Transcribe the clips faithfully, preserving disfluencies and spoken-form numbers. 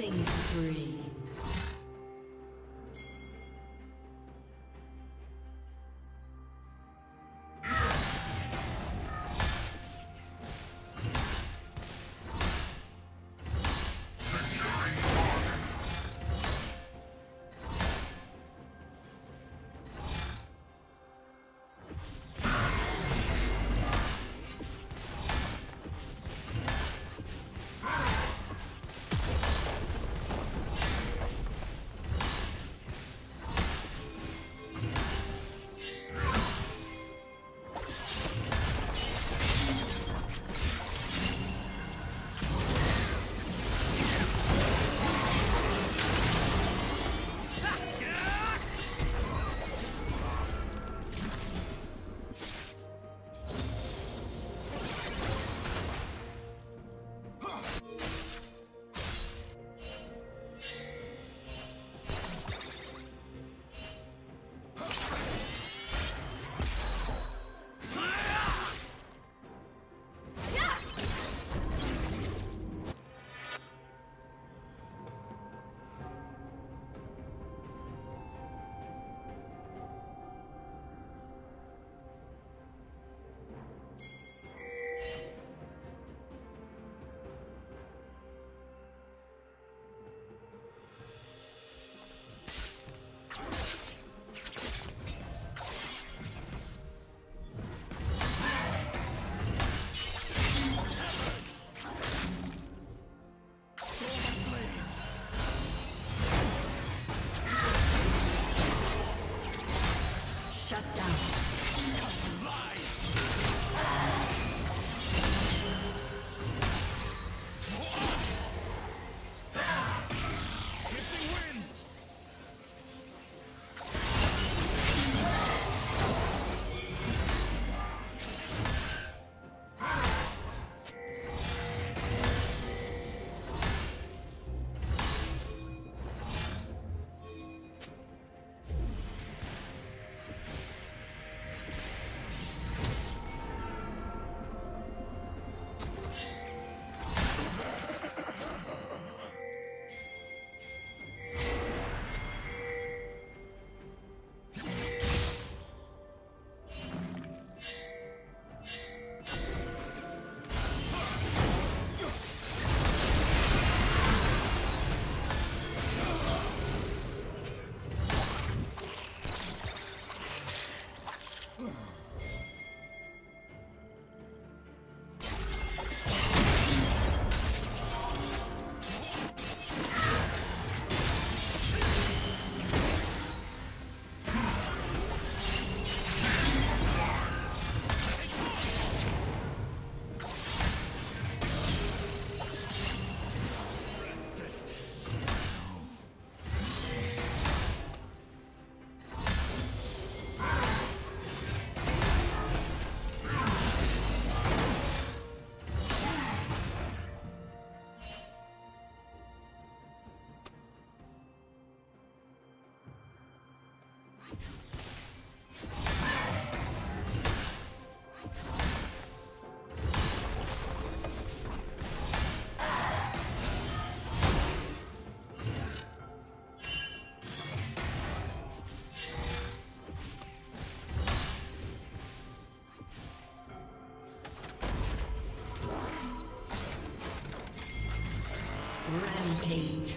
Killing spree. Rampage.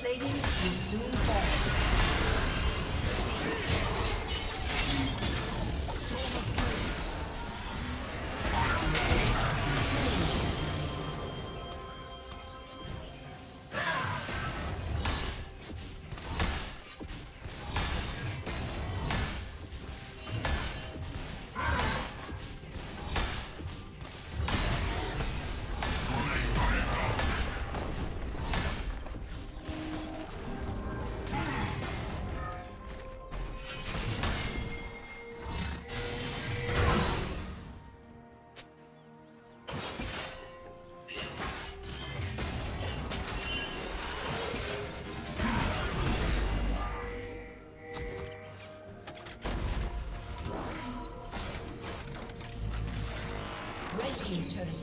plating will soon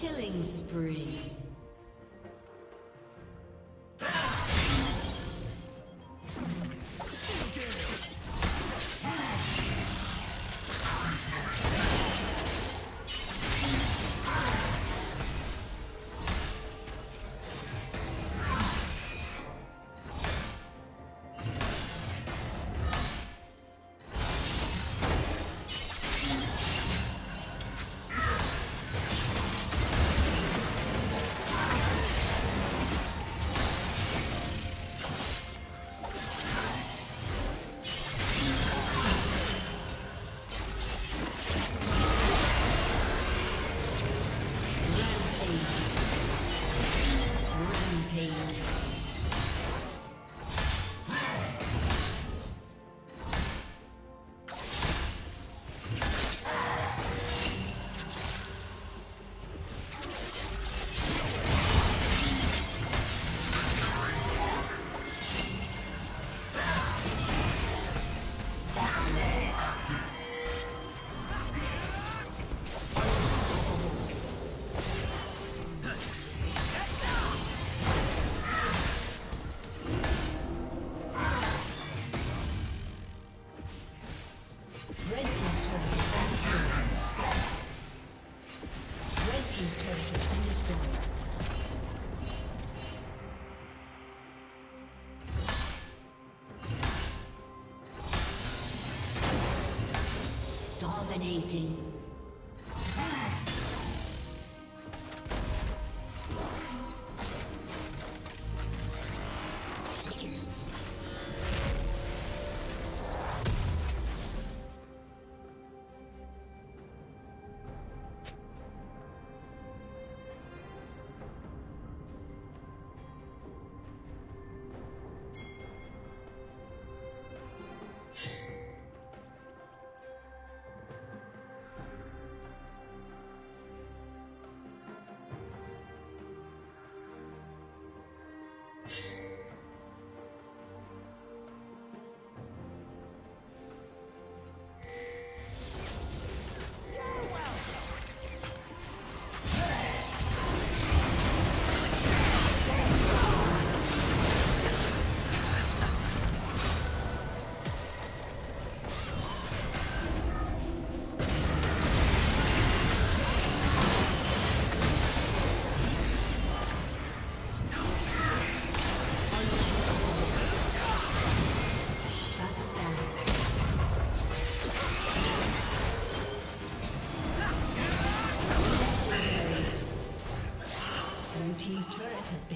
Killing spree. Dominating.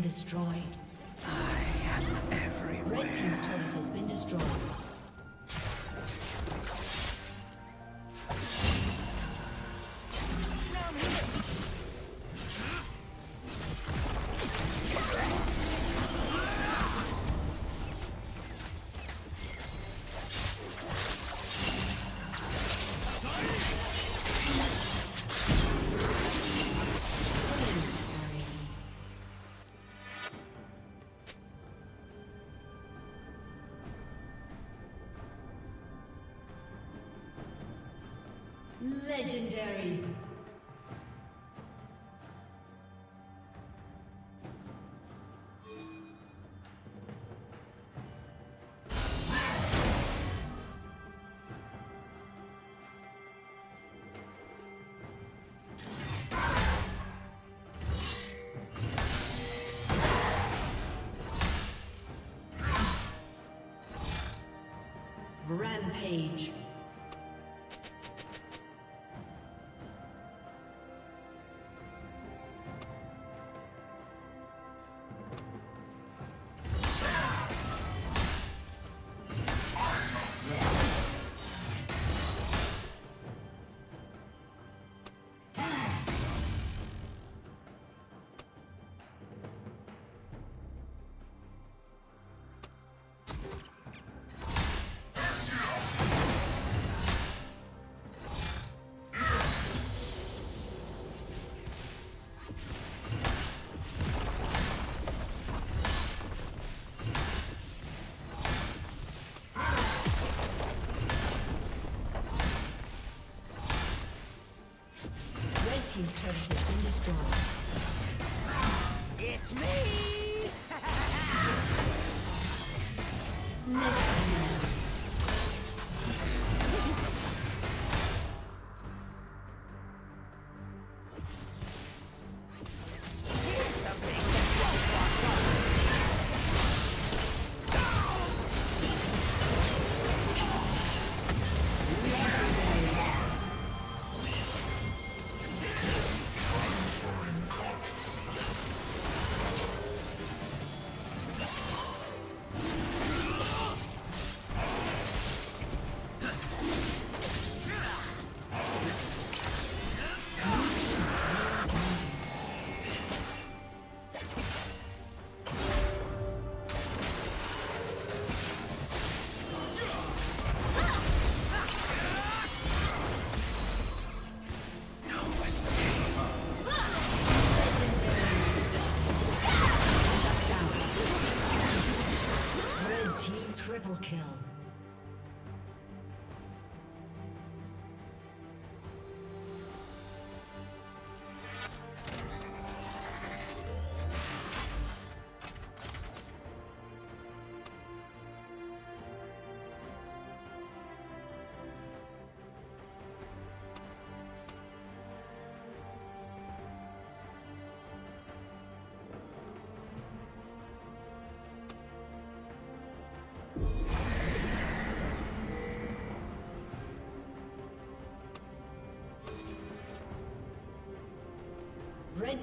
Destroyed. I am everywhere. Red team's turret has been destroyed. Now I'm here. Legendary. Rampage. Team's turret has been destroyed. It's me! Here's something that won't walk off. Go! Red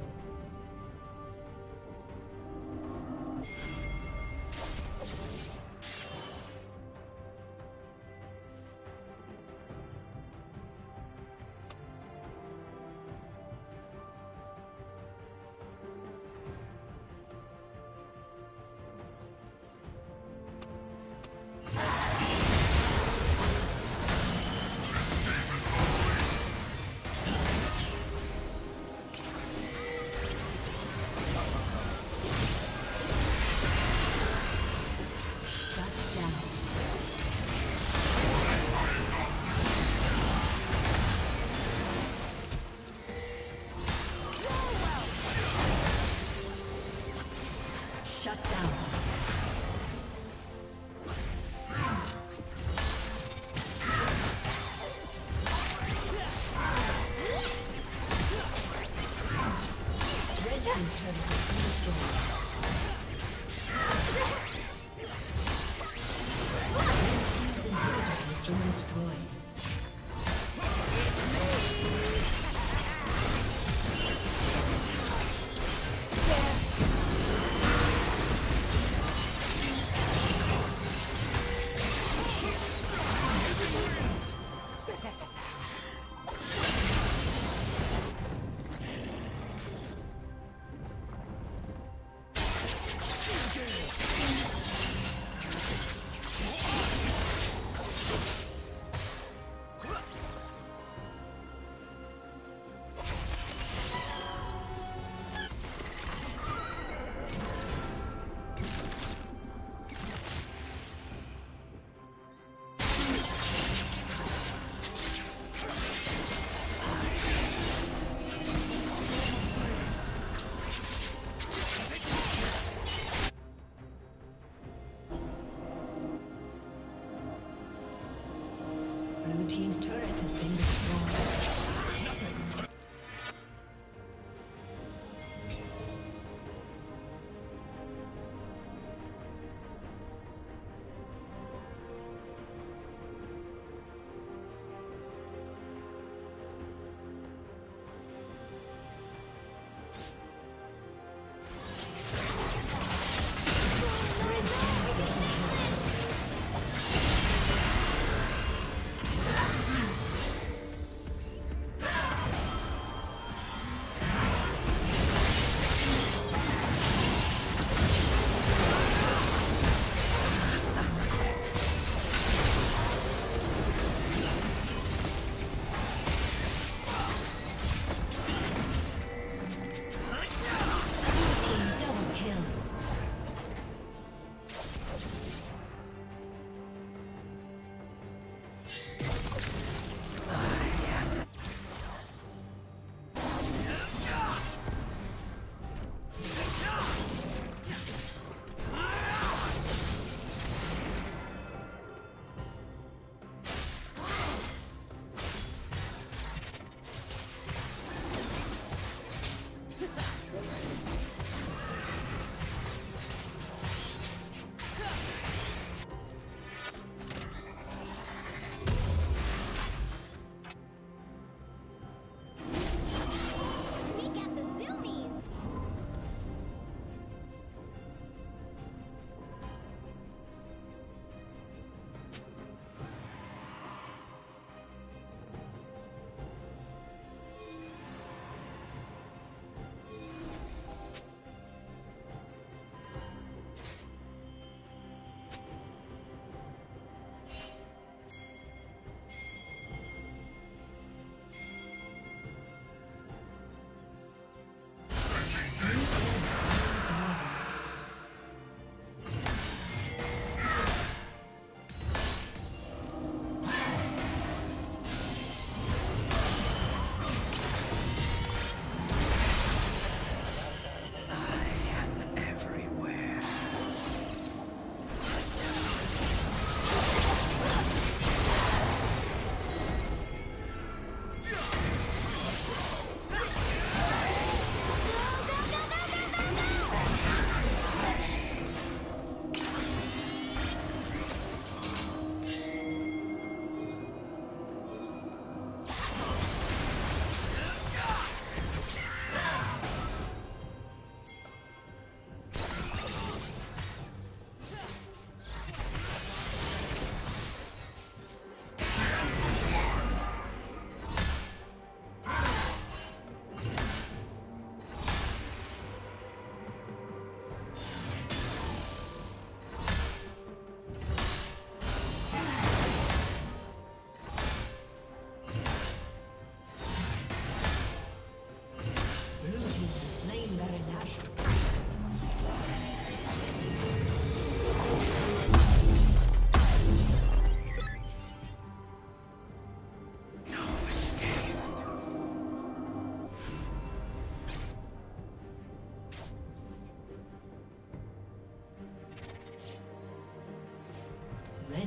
Blue team's turret has been destroyed. Nothing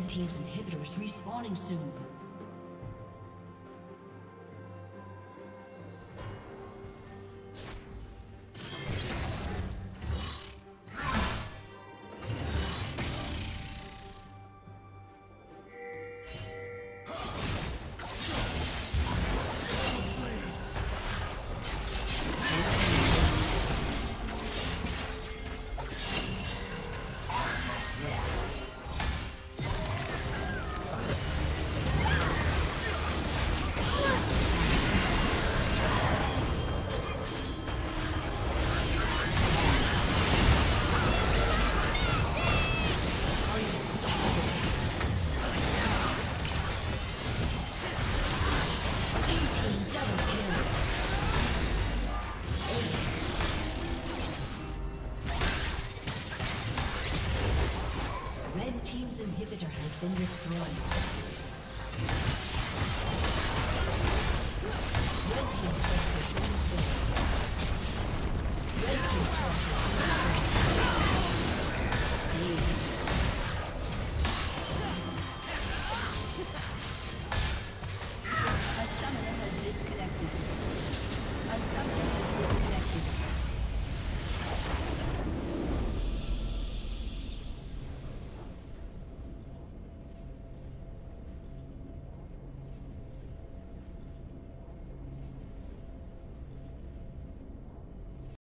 but team's inhibitor is respawning soon. Destroyed. Red team's turret has been destroyed. Red team's turret has been destroyed.